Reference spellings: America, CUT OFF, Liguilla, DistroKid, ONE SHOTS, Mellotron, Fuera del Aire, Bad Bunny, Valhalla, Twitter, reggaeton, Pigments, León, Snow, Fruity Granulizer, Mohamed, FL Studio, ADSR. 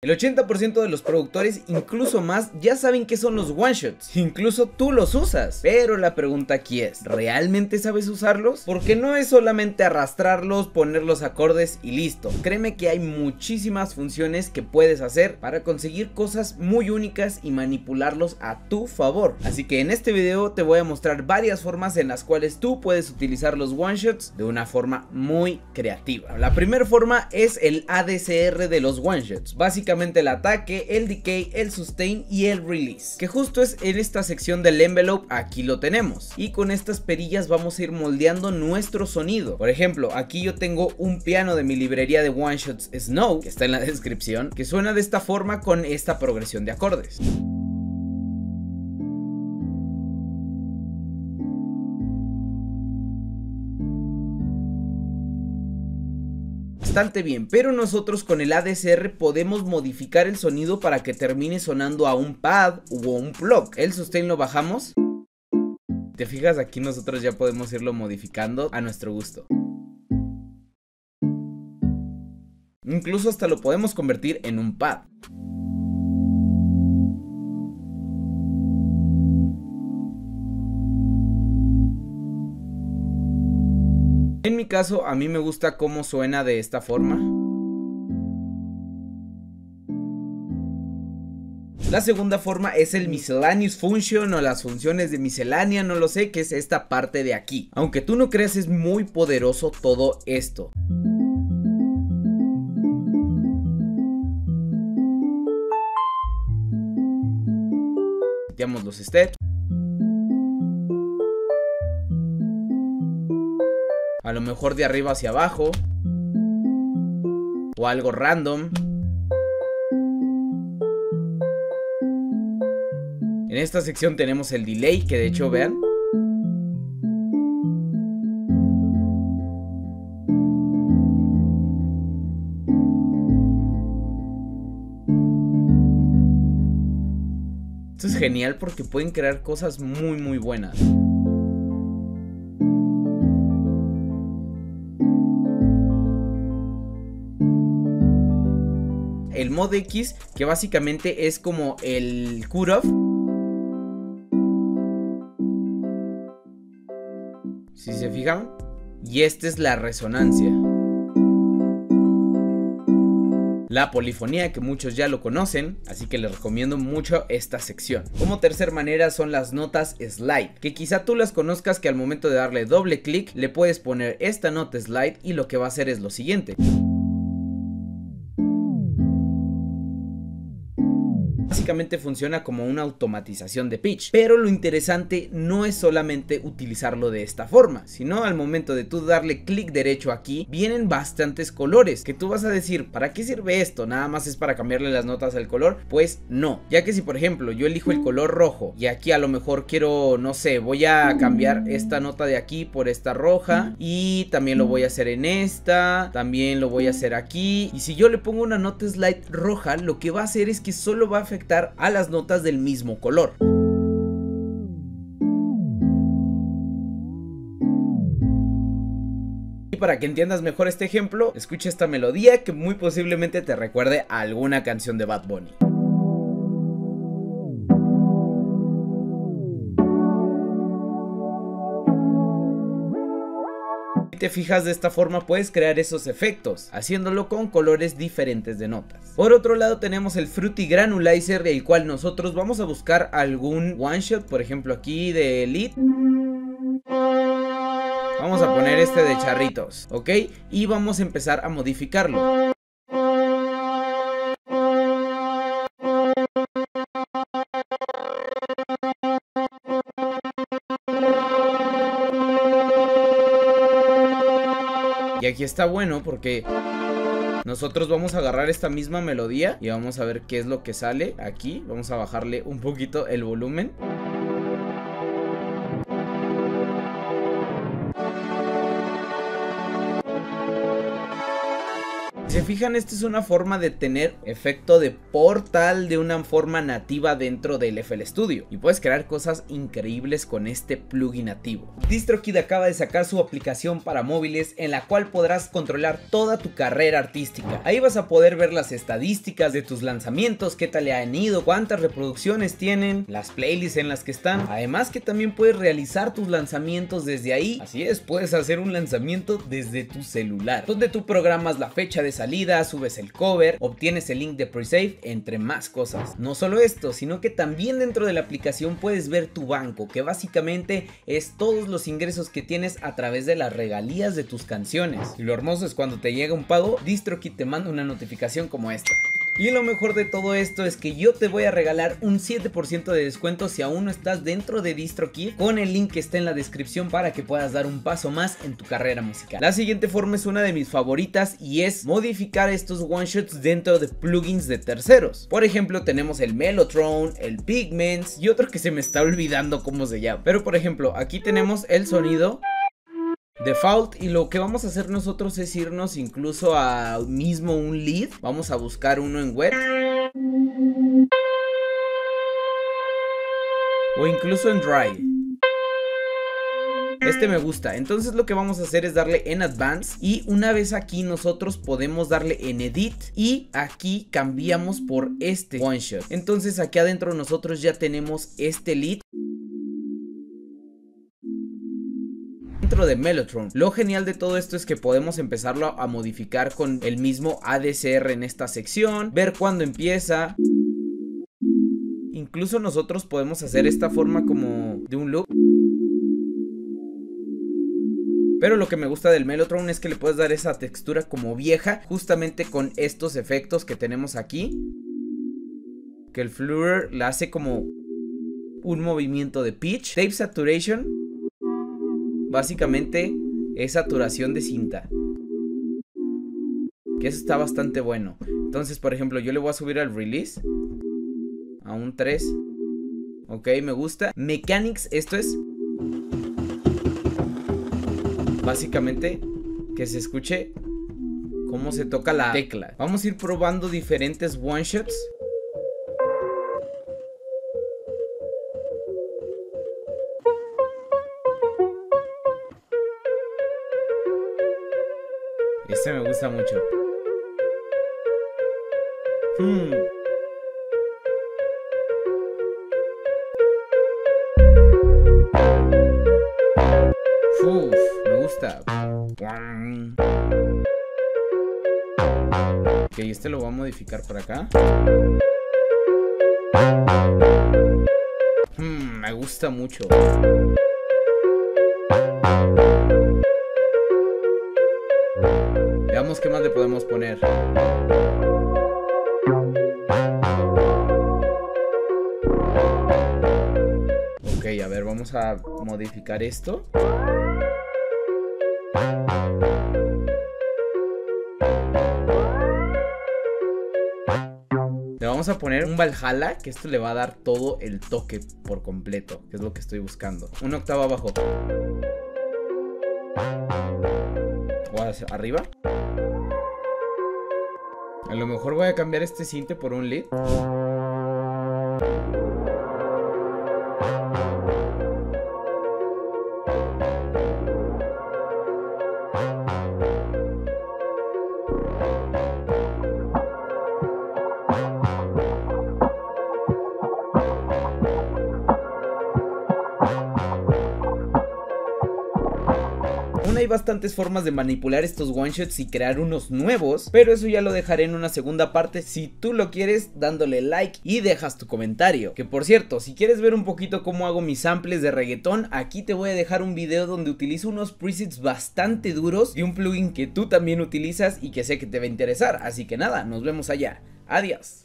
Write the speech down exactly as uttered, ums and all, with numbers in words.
El ochenta por ciento de los productores, incluso más, ya saben qué son los one shots. Incluso tú los usas. Pero la pregunta aquí es, ¿realmente sabes usarlos? Porque no es solamente arrastrarlos, poner los acordes y listo. Créeme que hay muchísimas funciones que puedes hacer para conseguir cosas muy únicas y manipularlos a tu favor. Así que en este video te voy a mostrar varias formas en las cuales tú puedes utilizar los one shots de una forma muy creativa. La primera forma es el A D S R de los one shots. Básicamente el ataque, el decay, el sustain y el release, que justo es en esta sección del envelope. Aquí lo tenemos, y con estas perillas vamos a ir moldeando nuestro sonido. Por ejemplo, aquí yo tengo un piano de mi librería de one shots Snow, que está en la descripción, que suena de esta forma con esta progresión de acordes. Bastante bien, pero nosotros con el A D S R podemos modificar el sonido para que termine sonando a un pad o a un plug. El sustain lo bajamos. Te fijas, aquí nosotros ya podemos irlo modificando a nuestro gusto. Incluso hasta lo podemos convertir en un pad. En mi caso, a mí me gusta cómo suena de esta forma. La segunda forma es el miscellaneous function o las funciones de miscelánea, no lo sé, que es esta parte de aquí. Aunque tú no creas, es muy poderoso todo esto. Seteamos los steps. A lo mejor de arriba hacia abajo, o algo random. En esta sección tenemos el delay, que de hecho, vean, esto es genial porque pueden crear cosas muy muy buenas. El mod X, que básicamente es como el cut off. Si se fijan, y esta es la resonancia. La polifonía, que muchos ya lo conocen, así que les recomiendo mucho esta sección. Como tercer manera son las notas slide, que quizá tú las conozcas, que al momento de darle doble clic le puedes poner esta nota slide y lo que va a hacer es lo siguiente. Básicamente funciona como una automatización de pitch, pero lo interesante no es solamente utilizarlo de esta forma, sino al momento de tú darle clic derecho aquí, vienen bastantes colores, que tú vas a decir, ¿para qué sirve esto? ¿Nada más es para cambiarle las notas al color? Pues no, ya que si por ejemplo yo elijo el color rojo, y aquí a lo mejor quiero, no sé, voy a cambiar esta nota de aquí por esta roja, y también lo voy a hacer en esta, también lo voy a hacer aquí, y si yo le pongo una nota slide roja, lo que va a hacer es que solo va a afectar a las notas del mismo color. Y para que entiendas mejor este ejemplo, escucha esta melodía que muy posiblemente te recuerde a alguna canción de Bad Bunny. Te fijas, de esta forma puedes crear esos efectos haciéndolo con colores diferentes de notas. Por otro lado tenemos el Fruity Granulizer, el cual nosotros vamos a buscar algún one shot, por ejemplo aquí de Elite. Vamos a poner este de charritos, ok, y vamos a empezar a modificarlo. Y aquí está bueno porque nosotros vamos a agarrar esta misma melodía y vamos a ver qué es lo que sale aquí. Vamos a bajarle un poquito el volumen. Si se fijan, esta es una forma de tener efecto de portal de una forma nativa dentro del F L Studio, y puedes crear cosas increíbles con este plugin nativo. DistroKid acaba de sacar su aplicación para móviles en la cual podrás controlar toda tu carrera artística. Ahí vas a poder ver las estadísticas de tus lanzamientos, qué tal le han ido, cuántas reproducciones tienen, las playlists en las que están, además que también puedes realizar tus lanzamientos desde ahí. Así es, puedes hacer un lanzamiento desde tu celular, donde tú programas la fecha de salida, subes el cover, obtienes el link de pre-save, entre más cosas. No solo esto, sino que también dentro de la aplicación puedes ver tu banco, que básicamente es todos los ingresos que tienes a través de las regalías de tus canciones. Y lo hermoso es cuando te llega un pago, DistroKid te manda una notificación como esta. Y lo mejor de todo esto es que yo te voy a regalar un siete por ciento de descuento si aún no estás dentro de DistroKid, con el link que está en la descripción para que puedas dar un paso más en tu carrera musical. La siguiente forma es una de mis favoritas y es modificar estos one shots dentro de plugins de terceros. Por ejemplo, tenemos el Mellotron, el Pigments y otro que se me está olvidando cómo se llama. Pero por ejemplo, aquí tenemos el sonido default, y lo que vamos a hacer nosotros es irnos incluso a mismo un lead. Vamos a buscar uno en web o incluso en drive. Este me gusta. Entonces lo que vamos a hacer es darle en advance, y una vez aquí nosotros podemos darle en edit, y aquí cambiamos por este one shot. Entonces aquí adentro nosotros ya tenemos este lead de Mellotron. Lo genial de todo esto es que podemos empezarlo a modificar con el mismo A D S R en esta sección, ver cuándo empieza. Incluso nosotros podemos hacer esta forma como de un loop. Pero lo que me gusta del Mellotron es que le puedes dar esa textura como vieja, justamente con estos efectos que tenemos aquí, que el Fleur la hace como un movimiento de pitch. Tape Saturation básicamente es saturación de cinta, que eso está bastante bueno. Entonces por ejemplo yo le voy a subir al release a un tres. Ok, me gusta. Mechanics, esto es básicamente que se escuche cómo se toca la tecla. Vamos a ir probando diferentes one shots. Este me gusta mucho. Hmm. Uf, me gusta. Ok, este lo voy a modificar por acá. Hmm, me gusta mucho. Veamos qué más le podemos poner. Ok, a ver, vamos a modificar esto. Le vamos a poner un Valhalla, que esto le va a dar todo el toque por completo, que es lo que estoy buscando. Una octava abajo. O hacia arriba. A lo mejor voy a cambiar este sinte por un lead. Hay bastantes formas de manipular estos one shots y crear unos nuevos, pero eso ya lo dejaré en una segunda parte si tú lo quieres, dándole like y dejas tu comentario. Que por cierto, si quieres ver un poquito cómo hago mis samples de reggaetón, aquí te voy a dejar un video donde utilizo unos presets bastante duros de un plugin que tú también utilizas y que sé que te va a interesar. Así que nada, nos vemos allá. Adiós.